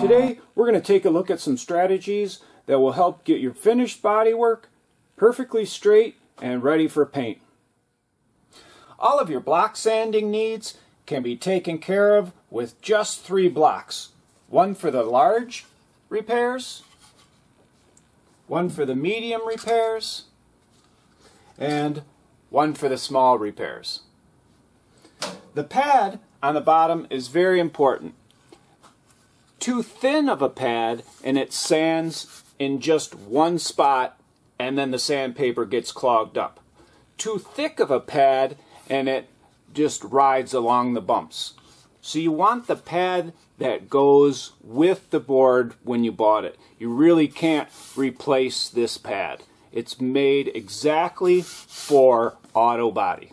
Today, we're going to take a look at some strategies that will help get your finished bodywork perfectly straight and ready for paint. All of your block sanding needs can be taken care of with just three blocks. One for the large repairs, one for the medium repairs, and one for the small repairs. The pad on the bottom is very important. Too thin of a pad and it sands in just one spot and then the sandpaper gets clogged up. Too thick of a pad and it just rides along the bumps. So you want the pad that goes with the board when you bought it. You really can't replace this pad. It's made exactly for auto body.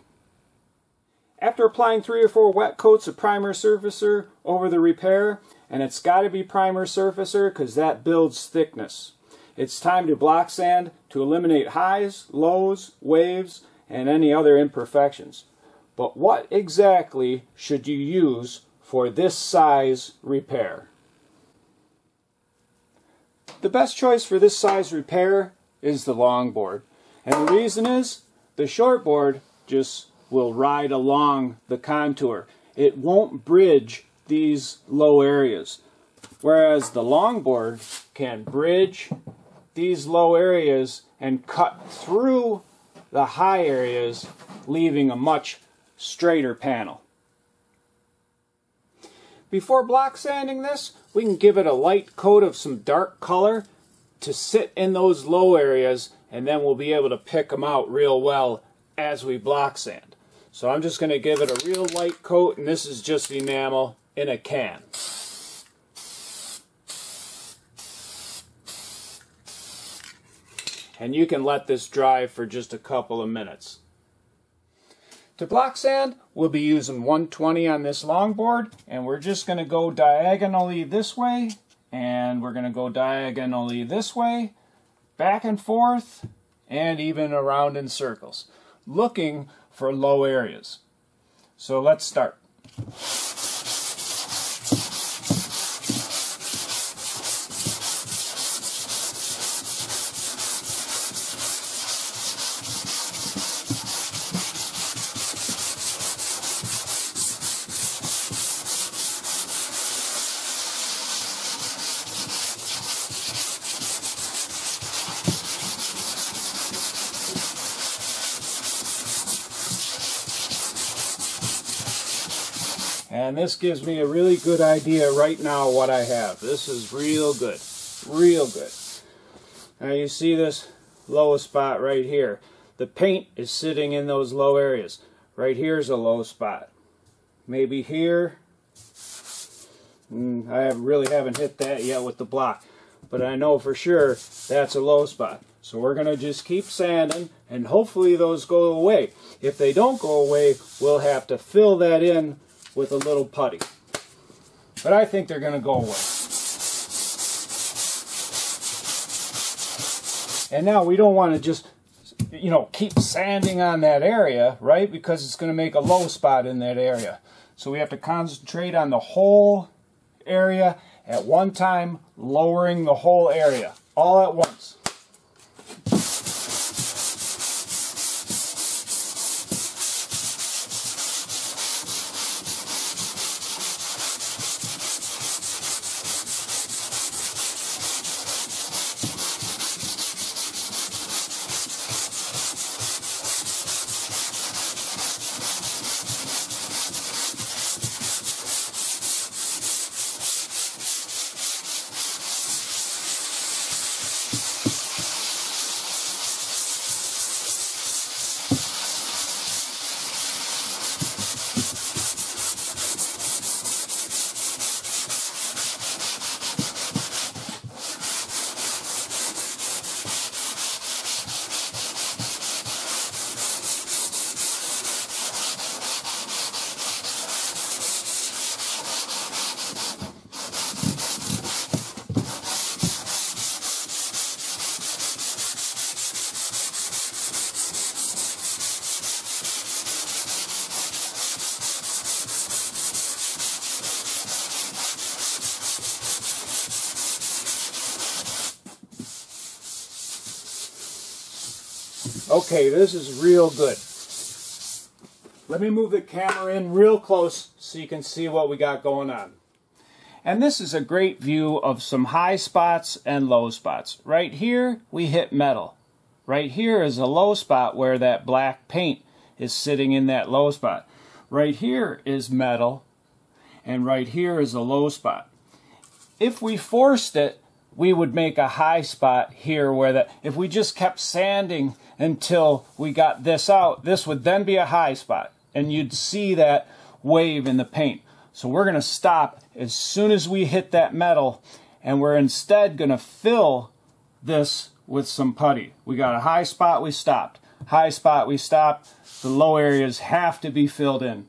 After applying 3 or 4 wet coats of primer surfacer over the repair, and it's got to be primer surfacer because that builds thickness. It's time to block sand to eliminate highs, lows, waves, and any other imperfections. But what exactly should you use for this size repair? The best choice for this size repair is the long board. And the reason is the short board just will ride along the contour. It won't bridge these low areas, whereas the long board can bridge these low areas and cut through the high areas, leaving a much straighter panel. Before block sanding this, we can give it a light coat of some dark color to sit in those low areas, and then we'll be able to pick them out real well as we block sand. So I'm just going to give it a real light coat, and this is just enamel in a can. And you can let this dry for just a couple of minutes. To block sand, we'll be using 120 on this long board, and we're just going to go diagonally this way, and we're going to go diagonally this way, back and forth, and even around in circles, looking for low areas. So let's start. And this gives me a really good idea right now what I have. This is real good, real good. Now you see this low spot right here. The paint is sitting in those low areas. Right here's a low spot. Maybe here. I really haven't hit that yet with the block, but I know for sure that's a low spot. So we're going to just keep sanding, and hopefully those go away. If they don't go away, we'll have to fill that in with a little putty. But I think they're going to go away. And now we don't want to just, you know, keep sanding on that area, right? Because it's going to make a low spot in that area. So we have to concentrate on the whole area at one time, lowering the whole area all at once. Okay, this is real good. Let me move the camera in real close so you can see what we got going on. And this is a great view of some high spots and low spots. Right here, we hit metal. Right here is a low spot where that black paint is sitting in that low spot. Right here is metal, and right here is a low spot. If we forced it, we would make a high spot here where that, if we just kept sanding until we got this out, this would then be a high spot, and you'd see that wave in the paint. So we're going to stop as soon as we hit that metal, and we're instead going to fill this with some putty. We got a high spot, we stopped. High spot, we stopped. The low areas have to be filled in.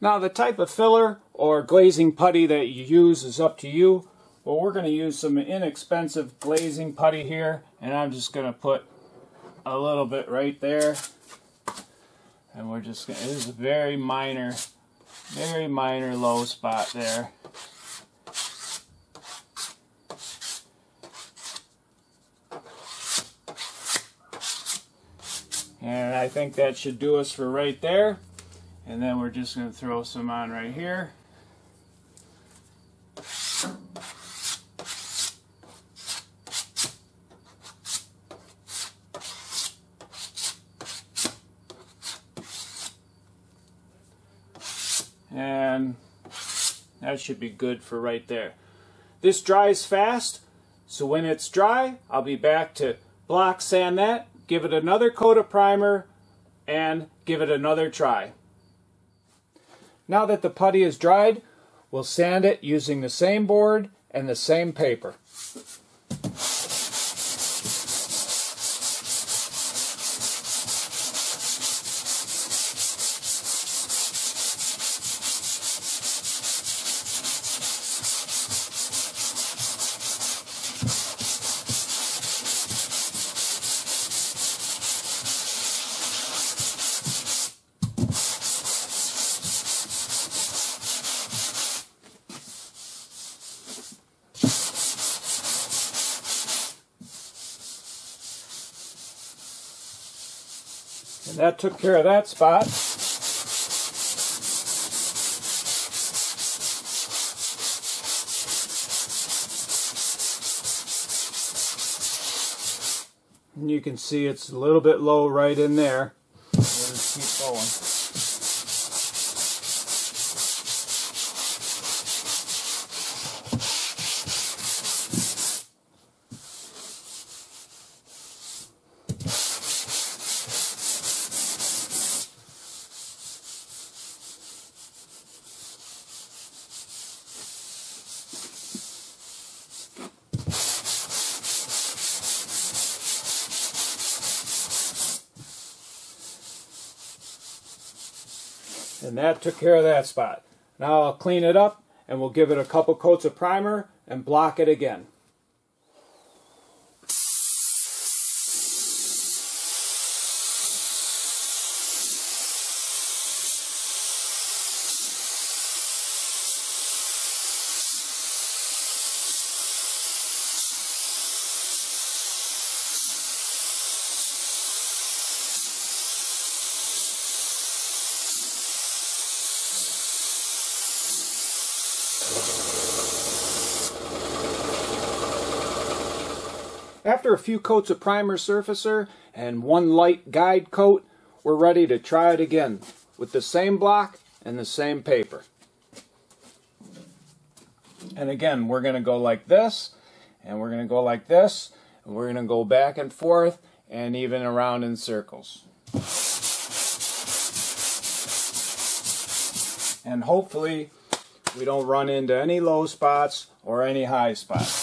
Now the type of filler or glazing putty that you use is up to you. Well, we're going to use some inexpensive glazing putty here, and I'm just going to put a little bit right there. And we're just going to, this is a very minor low spot there. And I think that should do us for right there. And then we're just going to throw some on right here. And that should be good for right there. This dries fast, so when it's dry, I'll be back to block sand that, give it another coat of primer, and give it another try. Now that the putty is dried, we'll sand it using the same board and the same paper. And that took care of that spot. And you can see it's a little bit low right in there. We'll just keep going. And that took care of that spot. Now I'll clean it up and we'll give it a couple coats of primer and block it again. After a few coats of primer surfacer and one light guide coat, we're ready to try it again with the same block and the same paper. And again, we're going to go like this, and we're going to go like this, and we're going to go back and forth and even around in circles. And hopefully we don't run into any low spots or any high spots.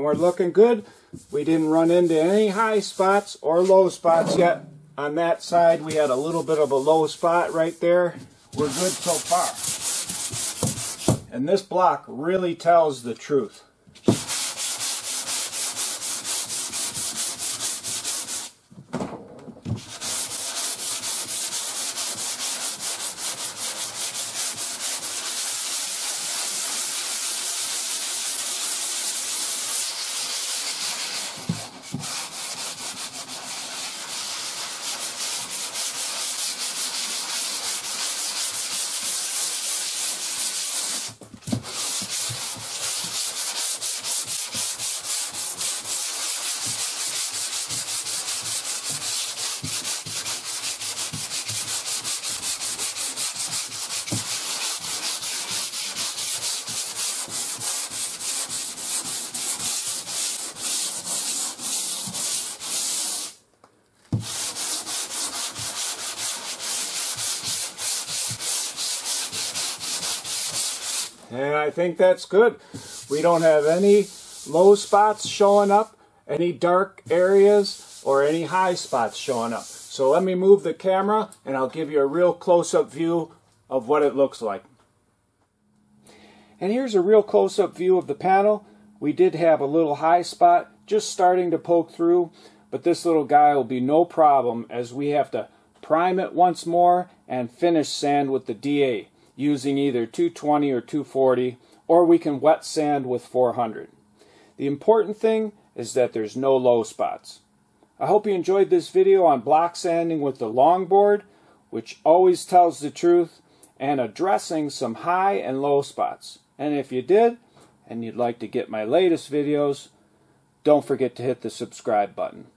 and we're looking good. We didn't run into any high spots or low spots yet. On that side, we had a little bit of a low spot right there. We're good so far. And this block really tells the truth. And I think that's good. We don't have any low spots showing up, any dark areas, or any high spots showing up. So let me move the camera and I'll give you a real close-up view of what it looks like. And here's a real close-up view of the panel. We did have a little high spot just starting to poke through, but this little guy will be no problem as we have to prime it once more and finish sand with the DA, using either 220 or 240, or we can wet sand with 400. The important thing is that there's no low spots. I hope you enjoyed this video on block sanding with the longboard, which always tells the truth, and addressing some high and low spots. And if you did, and you'd like to get my latest videos, don't forget to hit the subscribe button.